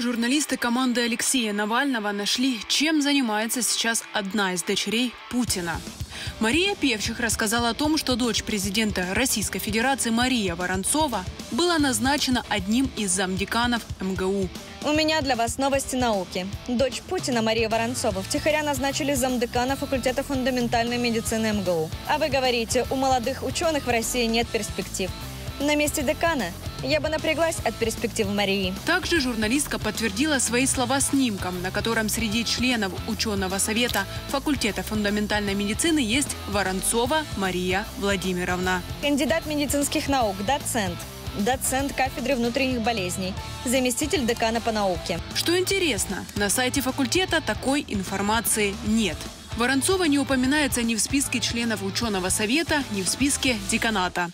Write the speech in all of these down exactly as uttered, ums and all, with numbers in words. Журналисты команды Алексея Навального нашли, чем занимается сейчас одна из дочерей Путина. Мария Певчих рассказала о том, что дочь президента Российской Федерации Мария Воронцова была назначена одним из замдеканов эм гэ у. У меня для вас новости науки. Дочь Путина Мария Воронцова втихаря назначили замдекана факультета фундаментальной медицины эм гэ у. А вы говорите, у молодых ученых в России нет перспектив. На месте декана я бы напряглась от перспективы Марии. Также журналистка подтвердила свои слова снимком, на котором среди членов ученого совета факультета фундаментальной медицины есть Воронцова Мария Владимировна. Кандидат медицинских наук, доцент. Доцент кафедры внутренних болезней, заместитель декана по науке. Что интересно, на сайте факультета такой информации нет. Воронцова не упоминается ни в списке членов ученого совета, ни в списке деканата.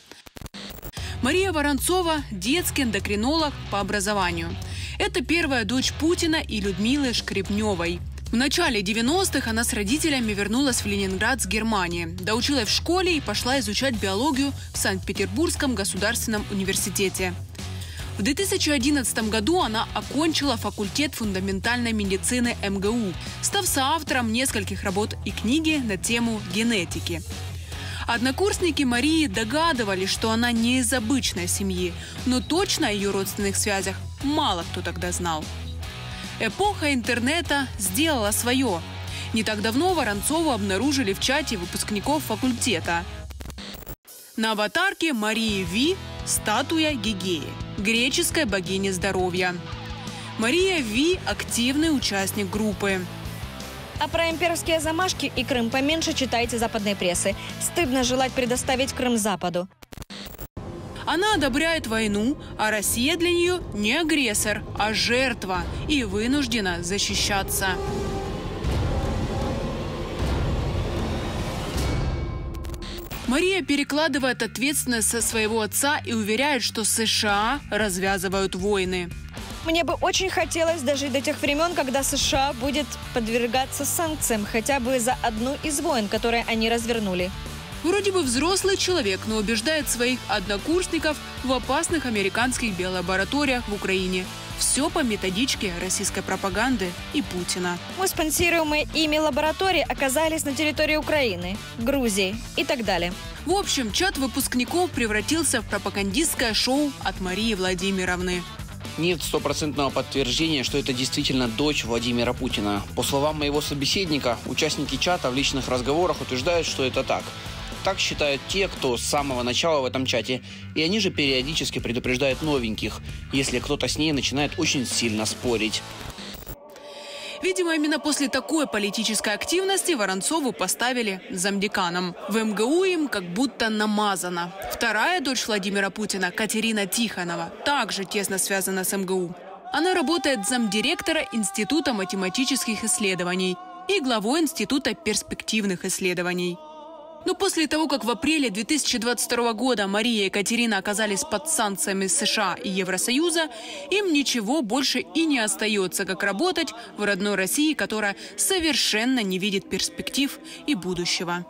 Мария Воронцова – детский эндокринолог по образованию. Это первая дочь Путина и Людмилы Шкребневой. В начале девяностых она с родителями вернулась в Ленинград с Германии. Доучилась в школе и пошла изучать биологию в Санкт-Петербургском государственном университете. В две тысячи одиннадцатом году она окончила факультет фундаментальной медицины эм гэ у, став соавтором нескольких работ и книги на тему генетики. Однокурсники Марии догадывались, что она не из обычной семьи, но точно о ее родственных связях мало кто тогда знал. Эпоха интернета сделала свое. Не так давно Воронцову обнаружили в чате выпускников факультета. На аватарке Марии Ви – статуя Гигеи, греческой богини здоровья. Мария Ви – активный участник группы. А про имперские замашки и Крым поменьше читайте западной прессы. Стыдно желать предоставить Крым Западу. Она одобряет войну, а Россия для нее не агрессор, а жертва и вынуждена защищаться. Мария перекладывает ответственность со своего отца и уверяет, что США развязывают войны. Мне бы очень хотелось дожить до тех времен, когда США будет подвергаться санкциям хотя бы за одну из войн, которые они развернули. Вроде бы взрослый человек, но убеждает своих однокурсников в опасных американских биолабораториях в Украине. Все по методичке российской пропаганды и Путина. Мы спонсируемые ими лаборатории оказались на территории Украины, Грузии и так далее. В общем, чат выпускников превратился в пропагандистское шоу от Марии Владимировны. Нет стопроцентного подтверждения, что это действительно дочь Владимира Путина. По словам моего собеседника, участники чата в личных разговорах утверждают, что это так. Так считают те, кто с самого начала в этом чате. И они же периодически предупреждают новеньких, если кто-то с ней начинает очень сильно спорить. Видимо, именно после такой политической активности Воронцову поставили замдеканом. В эм гэ у им как будто намазано. Вторая дочь Владимира Путина, Екатерина Тихонова, также тесно связана с эм гэ у. Она работает замдиректора Института математических исследований и главой Института перспективных исследований. Но после того, как в апреле две тысячи двадцать второго года Мария и Екатерина оказались под санкциями США и Евросоюза, им ничего больше и не остается, как работать в родной России, которая совершенно не видит перспектив и будущего.